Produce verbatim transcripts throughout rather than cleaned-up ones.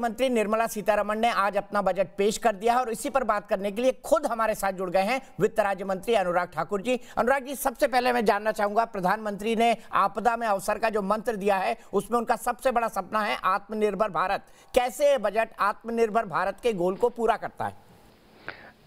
मंत्री निर्मला सीतारमण ने आज अपना बजट पेश कर दिया है और इसी पर बात करने के लिए खुद हमारे साथ जुड़ गए हैं वित्त राज्य मंत्री अनुराग ठाकुर जी। अनुराग जी, सबसे पहले मैं जानना चाहूंगा, प्रधानमंत्री ने आपदा में अवसर का जो मंत्र दिया है उसमें उनका सबसे बड़ा सपना है आत्मनिर्भर भारत। कैसे बजट आत्मनिर्भर भारत के गोल को पूरा करता है?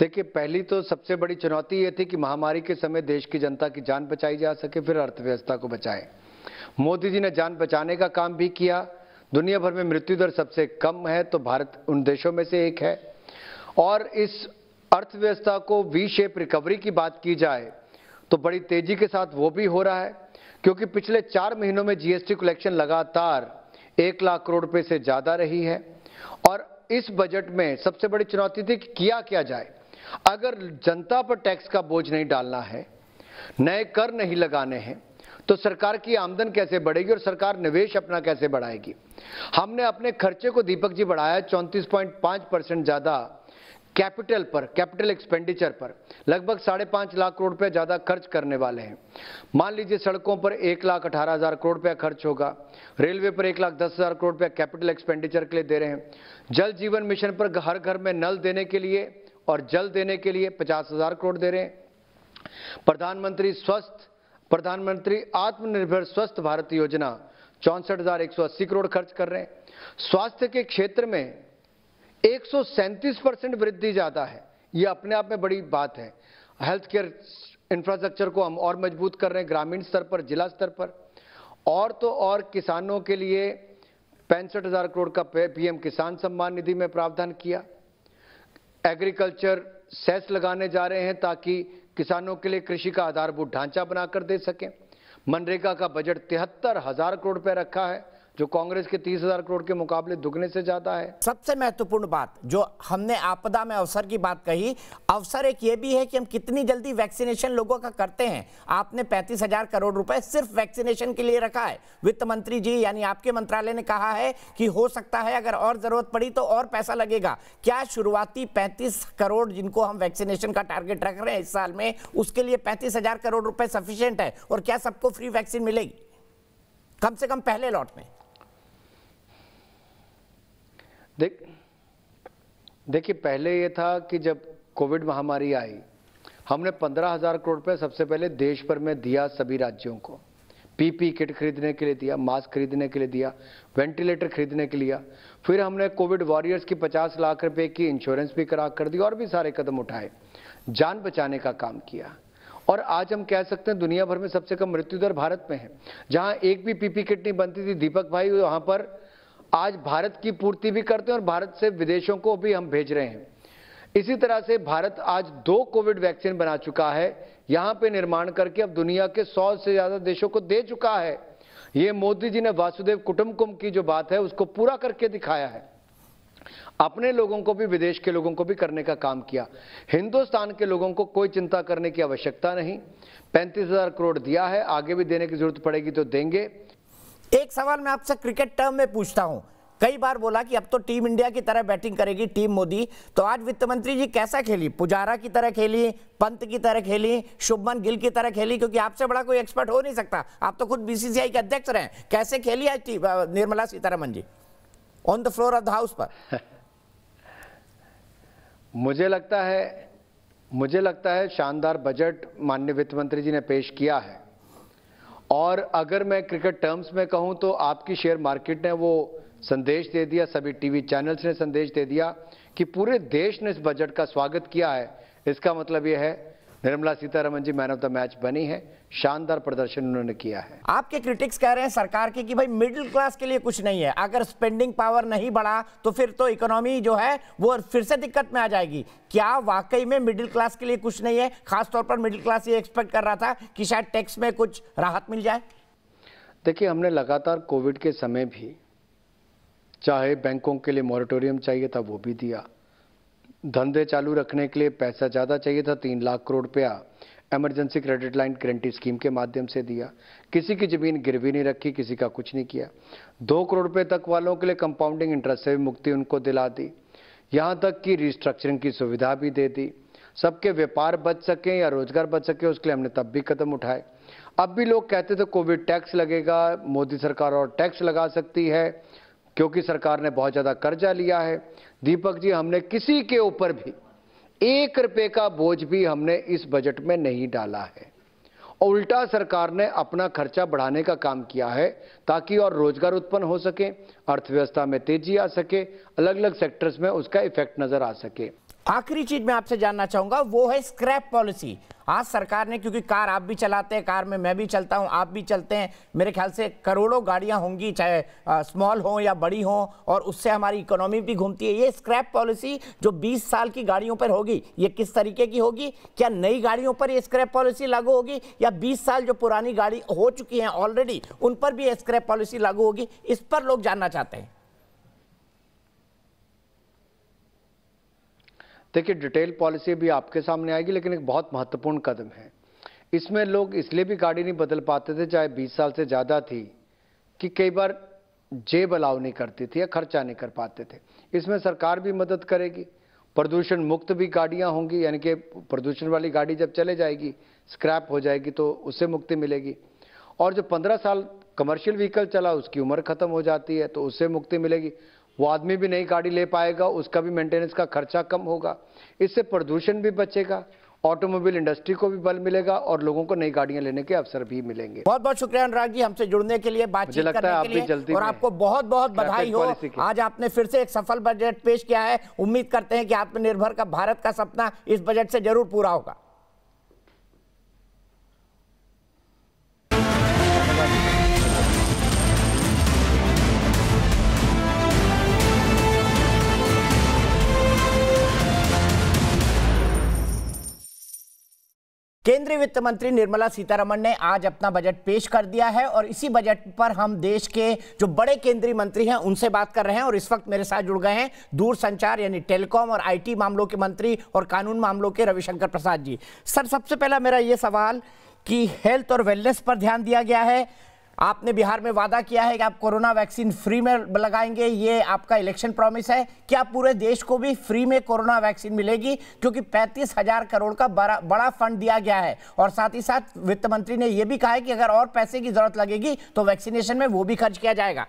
देखिए, पहली तो सबसे बड़ी चुनौती ये थी कि महामारी के समय देश की जनता की जान बचाई जा सके, फिर अर्थव्यवस्था को बचाएं। मोदी जी ने जान बचाने का काम भी किया। दुनिया भर में मृत्यु दर सबसे कम है, तो भारत उन देशों में से एक है। और इस अर्थव्यवस्था को वी शेप रिकवरी की बात की जाए तो बड़ी तेजी के साथ वो भी हो रहा है, क्योंकि पिछले चार महीनों में जीएसटी कलेक्शन लगातार एक लाख करोड़ रुपए से ज़्यादा रही है। और इस बजट में सबसे बड़ी चुनौती थी कि किया क्या जाए। अगर जनता पर टैक्स का बोझ नहीं डालना है, नए कर नहीं लगाने हैं, तो सरकार की आमदन कैसे बढ़ेगी और सरकार निवेश अपना कैसे बढ़ाएगी। हमने अपने खर्चे को, दीपक जी, बढ़ाया चौंतीस पॉइंट पांच परसेंट ज़्यादा कैपिटल पर, कैपिटल एक्सपेंडिचर पर। लगभग साढ़े पांच लाख करोड़ रुपये ज़्यादा खर्च करने वाले हैं। मान लीजिए सड़कों पर एक लाख अठारह हज़ार करोड़ रुपया खर्च होगा, रेलवे पर एक लाख दस हज़ार करोड़ रुपया कैपिटल एक्सपेंडिचर के लिए दे रहे हैं, जल जीवन मिशन पर हर घर में नल देने के लिए और जल देने के लिए पचास हज़ार करोड़ दे रहे हैं, प्रधानमंत्री स्वस्थ प्रधानमंत्री आत्मनिर्भर स्वस्थ भारत योजना चौंसठ हज़ार एक सौ अस्सी करोड़ खर्च कर रहे हैं। स्वास्थ्य के क्षेत्र में एक सौ सैंतीस परसेंट वृद्धि ज़्यादा है, ये अपने आप में बड़ी बात है। हेल्थ केयर इंफ्रास्ट्रक्चर को हम और मजबूत कर रहे हैं, ग्रामीण स्तर पर, जिला स्तर पर। और तो और किसानों के लिए पैंसठ हज़ार करोड़ का पीएम किसान सम्मान निधि में प्रावधान किया। एग्रीकल्चर सेस लगाने जा रहे हैं ताकि किसानों के लिए कृषि का आधारभूत ढांचा बनाकर दे सकें। मनरेगा का बजट तिहत्तर हज़ार करोड़ रुपये रखा है, जो कांग्रेस के तीस हजार करोड़ के मुकाबले दुगने से ज्यादा है। सबसे महत्वपूर्ण बात जो हमने आपदा में अवसर की बात कही, अवसर एक ये भी है कि हम कितनी जल्दी वैक्सीनेशन लोगों का करते हैं। आपने पैंतीस हजार करोड़ रुपए सिर्फ वैक्सीनेशन के लिए रखा है। वित्त मंत्री जी यानी आपके मंत्रालय ने कहा है कि हो सकता है अगर और जरूरत पड़ी तो और पैसा लगेगा। क्या शुरुआती पैंतीस करोड़ जिनको हम वैक्सीनेशन का टारगेट रख रहे हैं इस साल में, उसके लिए पैंतीस हजार करोड़ रुपए सफिशियंट है? और क्या सबको फ्री वैक्सीन मिलेगी कम से कम पहले लॉट में? देख देखिए, पहले ये था कि जब कोविड महामारी आई, हमने पंद्रह हज़ार करोड़ रुपये सबसे पहले देश भर में दिया, सभी राज्यों को पीपी किट खरीदने के लिए दिया, मास्क खरीदने के लिए दिया, वेंटिलेटर खरीदने के लिए। फिर हमने कोविड वॉरियर्स की पचास लाख रुपए की इंश्योरेंस भी करा कर दी और भी सारे कदम उठाए, जान बचाने का काम किया। और आज हम कह सकते हैं दुनिया भर में सबसे कम मृत्यु दर भारत में है। जहाँ एक भी पीपी किट नहीं बनती थी, दीपक भाई, वहाँ पर आज भारत की पूर्ति भी करते हैं और भारत से विदेशों को भी हम भेज रहे हैं। इसी तरह से भारत आज दो कोविड वैक्सीन बना चुका है, यहाँ पे निर्माण करके अब दुनिया के सौ से ज़्यादा देशों को दे चुका है। ये मोदी जी ने वासुदेव कुटुम्बकम की जो बात है उसको पूरा करके दिखाया है। अपने लोगों को भी, विदेश के लोगों को भी करने का काम किया। हिंदुस्तान के लोगों को कोई चिंता करने की आवश्यकता नहीं। पैंतीस हज़ार करोड़ दिया है, आगे भी देने की जरूरत पड़ेगी तो देंगे। एक सवाल मैं आपसे क्रिकेट टर्म में पूछता हूं। कई बार बोला कि अब तो टीम इंडिया की तरह बैटिंग करेगी टीम मोदी, तो आज वित्त मंत्री जी कैसा खेली? पुजारा की तरह खेली, पंत की तरह खेली, शुभमन गिल की तरह खेली? क्योंकि आपसे बड़ा कोई एक्सपर्ट हो नहीं सकता, आप तो खुद बीसीसीआई के अध्यक्ष रहे हैं। कैसे खेली आज team Nirmala Sitharaman ji on the floor of the house पर? मुझे लगता है मुझे लगता है शानदार बजट माननीय वित्त मंत्री जी ने पेश किया है। और अगर मैं क्रिकेट टर्म्स में कहूं तो आपकी शेयर मार्केट ने वो संदेश दे दिया, सभी टीवी चैनल्स ने संदेश दे दिया कि पूरे देश ने इस बजट का स्वागत किया है। इसका मतलब यह है Nirmala Sitharaman ji man of the match बनी है, शानदार प्रदर्शन उन्होंने किया है। आपके क्रिटिक्स कह रहे हैं सरकार के कि भाई मिडिल क्लास के लिए कुछ नहीं है, अगर स्पेंडिंग पावर नहीं बढ़ा तो फिर तो इकोनॉमी जो है वो फिर से दिक्कत में आ जाएगी। क्या वाकई में मिडिल क्लास के लिए कुछ नहीं है? खासतौर पर मिडिल क्लास ये एक्सपेक्ट कर रहा था कि शायद टैक्स में कुछ राहत मिल जाए। देखिए, हमने लगातार कोविड के समय भी चाहे बैंकों के लिए मॉरिटोरियम चाहिए था वो भी दिया, धंधे चालू रखने के लिए पैसा ज़्यादा चाहिए था, तीन लाख करोड़ रुपया emergency credit line guarantee scheme के माध्यम से दिया। किसी की ज़मीन गिरवी नहीं रखी, किसी का कुछ नहीं किया। दो करोड़ रुपये तक वालों के लिए कंपाउंडिंग इंटरेस्ट से भी मुक्ति उनको दिला दी। यहाँ तक कि रिस्ट्रक्चरिंग की सुविधा भी दे दी। सबके व्यापार बच सकें या रोजगार बच सके उसके लिए हमने तब भी कदम उठाए। अब भी लोग कहते थे कोविड टैक्स लगेगा, मोदी सरकार और टैक्स लगा सकती है, क्योंकि सरकार ने बहुत ज्यादा कर्जा लिया है। दीपक जी, हमने किसी के ऊपर भी एक रुपए का बोझ भी हमने इस बजट में नहीं डाला है, और उल्टा सरकार ने अपना खर्चा बढ़ाने का काम किया है ताकि और रोजगार उत्पन्न हो सके, अर्थव्यवस्था में तेजी आ सके, अलग अलग सेक्टर्स में उसका इफेक्ट नजर आ सके। आखिरी चीज मैं आपसे जानना चाहूंगा, वो है स्क्रैप पॉलिसी। आज सरकार ने, क्योंकि कार आप भी चलाते हैं, कार में मैं भी चलता हूं, आप भी चलते हैं, मेरे ख्याल से करोड़ों गाड़ियां होंगी, चाहे स्मॉल हो या बड़ी हो, और उससे हमारी इकोनॉमी भी घूमती है। ये स्क्रैप पॉलिसी जो बीस साल की गाड़ियों पर होगी, ये किस तरीके की होगी? क्या नई गाड़ियों पर ये स्क्रैप पॉलिसी लागू होगी, या बीस साल जो पुरानी गाड़ी हो चुकी है ऑलरेडी उन पर भी स्क्रैप पॉलिसी लागू होगी? इस पर लोग जानना चाहते हैं। देखिए, डिटेल पॉलिसी भी आपके सामने आएगी, लेकिन एक बहुत महत्वपूर्ण कदम है। इसमें लोग इसलिए भी गाड़ी नहीं बदल पाते थे, चाहे बीस साल से ज़्यादा थी, कि कई बार जेब अलाव नहीं करती थी या खर्चा नहीं कर पाते थे। इसमें सरकार भी मदद करेगी, प्रदूषण मुक्त भी गाड़ियां होंगी, यानी कि प्रदूषण वाली गाड़ी जब चले जाएगी, स्क्रैप हो जाएगी, तो उससे मुक्ति मिलेगी। और जो पंद्रह साल कमर्शियल व्हीकल चला, उसकी उम्र खत्म हो जाती है, तो उससे मुक्ति मिलेगी। वो आदमी भी नई गाड़ी ले पाएगा, उसका भी मेंटेनेंस का खर्चा कम होगा, इससे प्रदूषण भी बचेगा, ऑटोमोबाइल इंडस्ट्री को भी बल मिलेगा, और लोगों को नई गाड़ियां लेने के अवसर भी मिलेंगे। बहुत बहुत शुक्रिया अनुराग जी, हमसे जुड़ने के लिए, बातचीत करने के लिए, जल्दी, और आपको बहुत बहुत बधाई हो। आज आपने फिर से एक सफल बजट पेश किया है, उम्मीद करते हैं कि आत्मनिर्भर का भारत का सपना इस बजट से जरूर पूरा होगा। केंद्रीय वित्त मंत्री निर्मला सीतारमण ने आज अपना बजट पेश कर दिया है, और इसी बजट पर हम देश के जो बड़े केंद्रीय मंत्री हैं उनसे बात कर रहे हैं। और इस वक्त मेरे साथ जुड़ गए हैं दूरसंचार यानी टेलीकॉम और आईटी मामलों के मंत्री और कानून मामलों के रविशंकर प्रसाद जी। सर, सबसे पहला मेरा ये सवाल कि हेल्थ और वेलनेस पर ध्यान दिया गया है, आपने बिहार में वादा किया है कि आप कोरोना वैक्सीन फ्री में लगाएंगे, ये आपका इलेक्शन प्रॉमिस है, क्या पूरे देश को भी फ्री में कोरोना वैक्सीन मिलेगी? क्योंकि पैंतीस हजार करोड़ का बड़ा बड़ा फंड दिया गया है, और साथ ही साथ वित्त मंत्री ने यह भी कहा है कि अगर और पैसे की जरूरत लगेगी तो वैक्सीनेशन में वो भी खर्च किया जाएगा।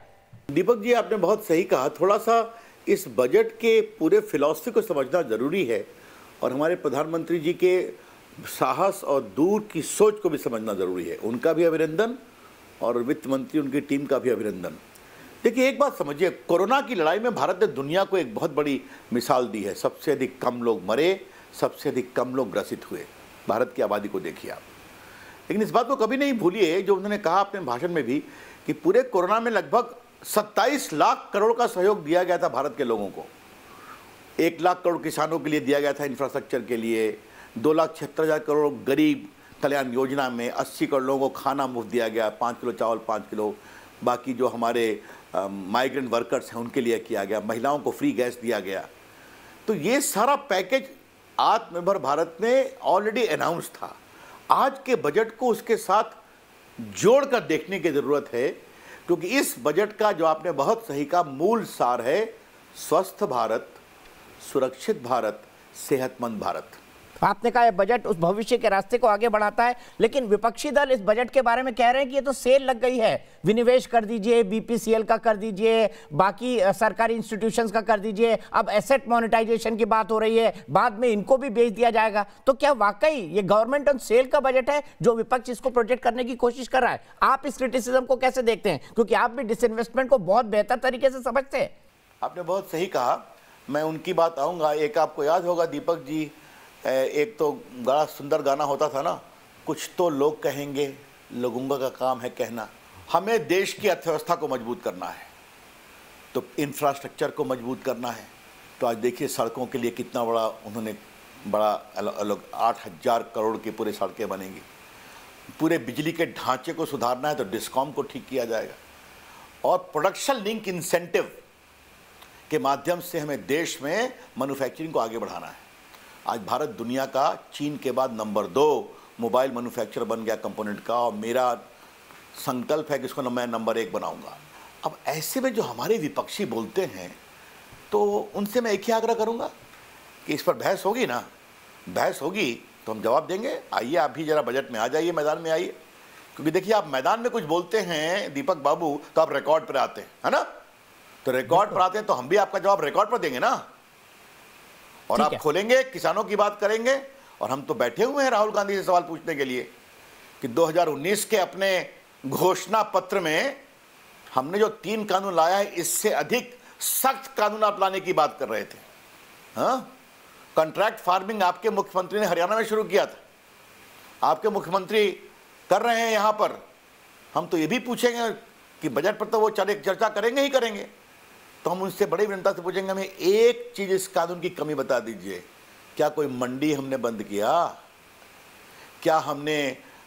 दीपक जी, आपने बहुत सही कहा, थोड़ा सा इस बजट के पूरे फिलॉसफी को समझना जरूरी है, और हमारे प्रधानमंत्री जी के साहस और दूर की सोच को भी समझना जरूरी है। उनका भी अभिनंदन और वित्त मंत्री उनकी टीम का भी अभिनंदन। देखिए, एक बात समझिए, कोरोना की लड़ाई में भारत ने दुनिया को एक बहुत बड़ी मिसाल दी है। सबसे अधिक कम लोग मरे, सबसे अधिक कम लोग ग्रसित हुए, भारत की आबादी को देखिए आप। लेकिन इस बात को कभी नहीं भूलिए जो उन्होंने कहा अपने भाषण में भी, कि पूरे कोरोना में लगभग सत्ताईस लाख करोड़ का सहयोग दिया गया था भारत के लोगों को। एक लाख करोड़ किसानों के लिए दिया गया था इंफ्रास्ट्रक्चर के लिए, दो लाख छिहत्तर हज़ार करोड़ गरीब कल्याण योजना में, अस्सी करोड़ लोगों को खाना मुफ्त दिया गया, पाँच किलो चावल पाँच किलो, बाकी जो हमारे माइग्रेंट वर्कर्स हैं उनके लिए किया गया, महिलाओं को फ्री गैस दिया गया। तो ये सारा पैकेज आत्मनिर्भर भारत ने ऑलरेडी अनाउंस था। आज के बजट को उसके साथ जोड़ कर देखने की ज़रूरत है, क्योंकि इस बजट का, जो आपने बहुत सही कहा, मूल सार है स्वस्थ भारत, सुरक्षित भारत, सेहतमंद भारत। आपने कहा यह बजट उस भविष्य के रास्ते को आगे बढ़ाता है, लेकिन विपक्षी दल इस बजट के बारे में कह रहे हैं कि ये तो सेल लग गई है, विनिवेश कर दीजिए, बीपीसीएल का कर दीजिए, बाकी सरकारी इंस्टीट्यूशंस का कर दीजिए, अब एसेट मोनेटाइजेशन की बात हो रही है, बाद में इनको भी बेच दिया जाएगा। तो क्या वाकई ये गवर्नमेंट ऑन सेल का बजट है जो विपक्ष इसको प्रोजेक्ट करने की कोशिश कर रहा है? आप इस क्रिटिसिज्म को कैसे देखते हैं, क्योंकि आप भी डिसइन्वेस्टमेंट को बहुत बेहतर तरीके से समझते हैं। आपने बहुत सही कहा, मैं उनकी बात आऊँगा। एक आपको याद होगा दीपक जी, एक तो बड़ा सुंदर गाना होता था ना, कुछ तो लोग कहेंगे, लोगों का काम है कहना। हमें देश की अर्थव्यवस्था को मजबूत करना है, तो इंफ्रास्ट्रक्चर को मजबूत करना है। तो आज देखिए सड़कों के लिए कितना बड़ा उन्होंने बड़ा अलग आठ हज़ार करोड़ की पूरी सड़कें बनेंगी। पूरे बिजली के ढांचे को सुधारना है तो डिस्कॉम को ठीक किया जाएगा। और प्रोडक्शन लिंक इंसेंटिव के माध्यम से हमें देश में मैन्युफैक्चरिंग को आगे बढ़ाना है। आज भारत दुनिया का चीन के बाद नंबर दो मोबाइल मैन्युफैक्चरर बन गया कंपोनेंट का, और मेरा संकल्प है कि इसको मैं नंबर एक बनाऊंगा। अब ऐसे में जो हमारे विपक्षी बोलते हैं, तो उनसे मैं एक ही आग्रह करूंगा कि इस पर बहस होगी ना, बहस होगी तो हम जवाब देंगे। आइए आप भी ज़रा बजट में आ जाइए, मैदान में आइए, क्योंकि देखिए आप मैदान में कुछ बोलते हैं दीपक बाबू तो आप रिकॉर्ड पर आते हैं, है ना। तो रिकॉर्ड पर आते हैं तो हम भी आपका जवाब रिकॉर्ड पर देंगे ना, और आप खोलेंगे, किसानों की बात करेंगे। और हम तो बैठे हुए हैं राहुल गांधी से सवाल पूछने के लिए कि दो हज़ार उन्नीस के अपने घोषणा पत्र में हमने जो तीन कानून लाया है, इससे अधिक सख्त कानून आप लाने की बात कर रहे थे। हाँ, कॉन्ट्रैक्ट फार्मिंग आपके मुख्यमंत्री ने हरियाणा में शुरू किया था, आपके मुख्यमंत्री कर रहे हैं यहाँ पर। हम तो ये भी पूछेंगे कि बजट पर तो वो चर्चा करेंगे ही करेंगे, तो हम उनसे बड़ी विनम्रता से पूछेंगे, हमें एक चीज़ इस कानून की कमी बता दीजिए। क्या कोई मंडी हमने बंद किया? क्या हमने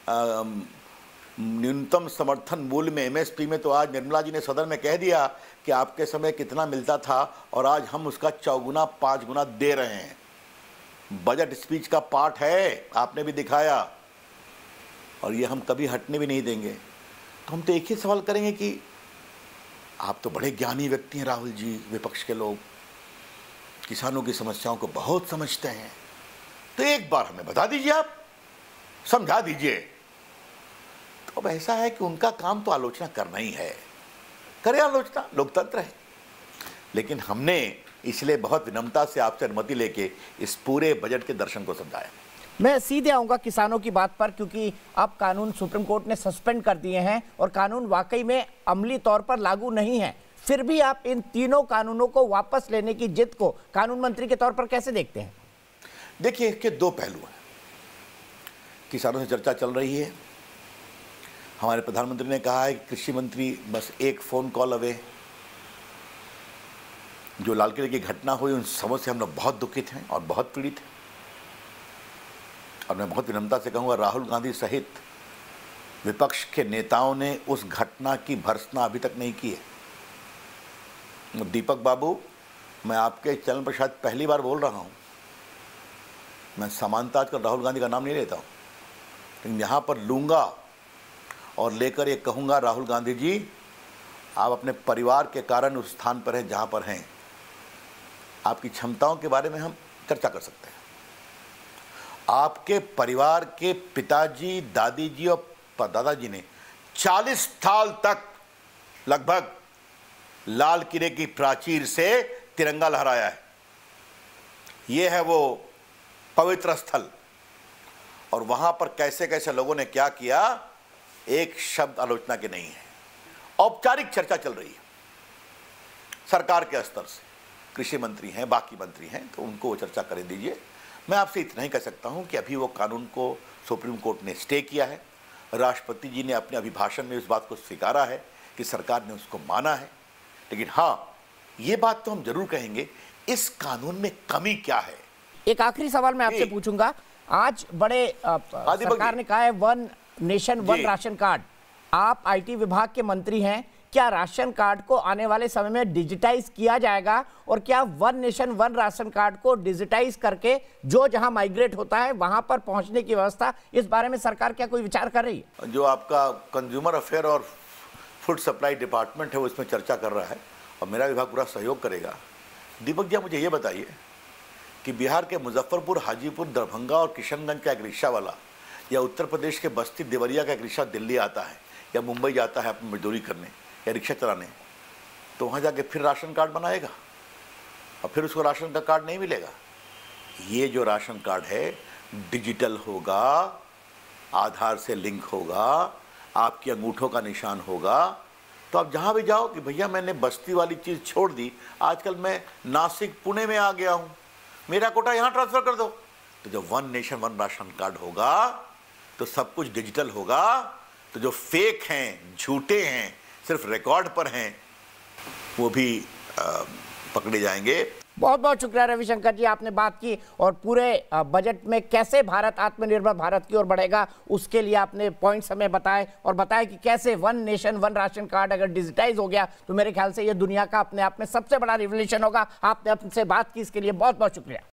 न्यूनतम समर्थन मूल्य में, एमएसपी में, तो आज निर्मला जी ने सदन में कह दिया कि आपके समय कितना मिलता था और आज हम उसका चौगुना पाँच गुना दे रहे हैं। बजट स्पीच का पार्ट है, आपने भी दिखाया, और ये हम कभी हटने भी नहीं देंगे। तो हम तो एक ही सवाल करेंगे कि आप तो बड़े ज्ञानी व्यक्ति हैं राहुल जी, विपक्ष के लोग किसानों की समस्याओं को बहुत समझते हैं, तो एक बार हमें बता दीजिए, आप समझा दीजिए। तो अब ऐसा है कि उनका काम तो आलोचना करना ही है, करें आलोचना, लोकतंत्र है। लेकिन हमने इसलिए बहुत विनम्रता से आपसे अनुमति लेके इस पूरे बजट के दर्शन को समझाया। मैं सीधे आऊँगा किसानों की बात पर, क्योंकि अब कानून सुप्रीम कोर्ट ने सस्पेंड कर दिए हैं और कानून वाकई में अमली तौर पर लागू नहीं है। फिर भी आप इन तीनों कानूनों को वापस लेने की जिद को कानून मंत्री के तौर पर कैसे देखते हैं? देखिए, इसके दो पहलू हैं। किसानों से चर्चा चल रही है, हमारे प्रधानमंत्री ने कहा है कि कृषि मंत्री बस एक फ़ोन कॉल अवे। जो लाल किले की घटना हुई, उन सबों से हम लोग बहुत दुखित हैं और बहुत पीड़ित हैं। और मैं बहुत विनम्रता से कहूँगा, राहुल गांधी सहित विपक्ष के नेताओं ने उस घटना की भर्त्सना अभी तक नहीं की है। दीपक बाबू, मैं आपके चैनल पर शायद पहली बार बोल रहा हूँ, मैं सामान्यतः आजकल राहुल गांधी का नाम नहीं लेता हूँ, लेकिन यहाँ पर लूँगा और लेकर ये कहूँगा, राहुल गांधी जी, आप अपने परिवार के कारण उस स्थान पर हैं जहाँ पर हैं। आपकी क्षमताओं के बारे में हम चर्चा कर सकते हैं। आपके परिवार के पिताजी, दादी जी और परदादाजी ने चालीस साल तक लगभग लाल किले की प्राचीर से तिरंगा लहराया है। ये है वो पवित्र स्थल, और वहाँ पर कैसे कैसे लोगों ने क्या किया, एक शब्द आलोचना के नहीं है। औपचारिक चर्चा चल रही है सरकार के स्तर से, कृषि मंत्री हैं, बाकी मंत्री हैं, तो उनको वो चर्चा कर दीजिए। मैं आपसे इतना ही कह सकता हूं कि अभी वो कानून को सुप्रीम कोर्ट ने स्टे किया है। राष्ट्रपति जी ने अपने अभिभाषण में इस बात को स्वीकारा है कि सरकार ने उसको माना है। लेकिन हाँ, ये बात तो हम जरूर कहेंगे, इस कानून में कमी क्या है। एक आखिरी सवाल मैं आपसे पूछूंगा। आज बड़े आ, सरकार ने कहा है one nation one ration card. आप आईटी विभाग के मंत्री हैं, क्या राशन कार्ड को आने वाले समय में डिजिटाइज किया जाएगा, और क्या one nation one ration card को डिजिटाइज करके जो जहां माइग्रेट होता है वहां पर पहुंचने की व्यवस्था, इस बारे में सरकार क्या कोई विचार कर रही है? जो आपका कंज्यूमर अफेयर और फूड सप्लाई डिपार्टमेंट है, वो इसमें चर्चा कर रहा है और मेरा विभाग पूरा सहयोग करेगा। दीपक जी, मुझे ये बताइए कि बिहार के मुजफ्फरपुर, हाजीपुर, दरभंगा और किशनगंज का एक रिक्शा वाला, या उत्तर प्रदेश के बस्ती देवरिया का एक रिक्शा दिल्ली आता है या मुंबई जाता है अपनी मजदूरी करने या रिक्शा चलाने, तो वहाँ जाके फिर राशन कार्ड बनाएगा और फिर उसको राशन का कार्ड नहीं मिलेगा। ये जो राशन कार्ड है, डिजिटल होगा, आधार से लिंक होगा, आपके अंगूठों का निशान होगा। तो आप जहाँ भी जाओ कि भैया मैंने बस्ती वाली चीज़ छोड़ दी, आजकल मैं नासिक पुणे में आ गया हूँ, मेरा कोटा यहाँ ट्रांसफ़र कर दो। तो जब one nation one ration card होगा तो सब कुछ डिजिटल होगा। तो जो फेक हैं, झूठे हैं, सिर्फ रिकॉर्ड पर हैं, वो भी आ, पकड़े जाएंगे। बहुत बहुत शुक्रिया रविशंकर जी, आपने बात की और पूरे बजट में कैसे भारत आत्मनिर्भर भारत की ओर बढ़ेगा उसके लिए आपने पॉइंट्स हमें बताए, और बताया कि कैसे one nation one ration card अगर डिजिटाइज हो गया तो मेरे ख्याल से ये दुनिया का अपने आप में सबसे बड़ा रिवोल्यूशन होगा। आपने आपसे बात की, इसके लिए बहुत बहुत शुक्रिया।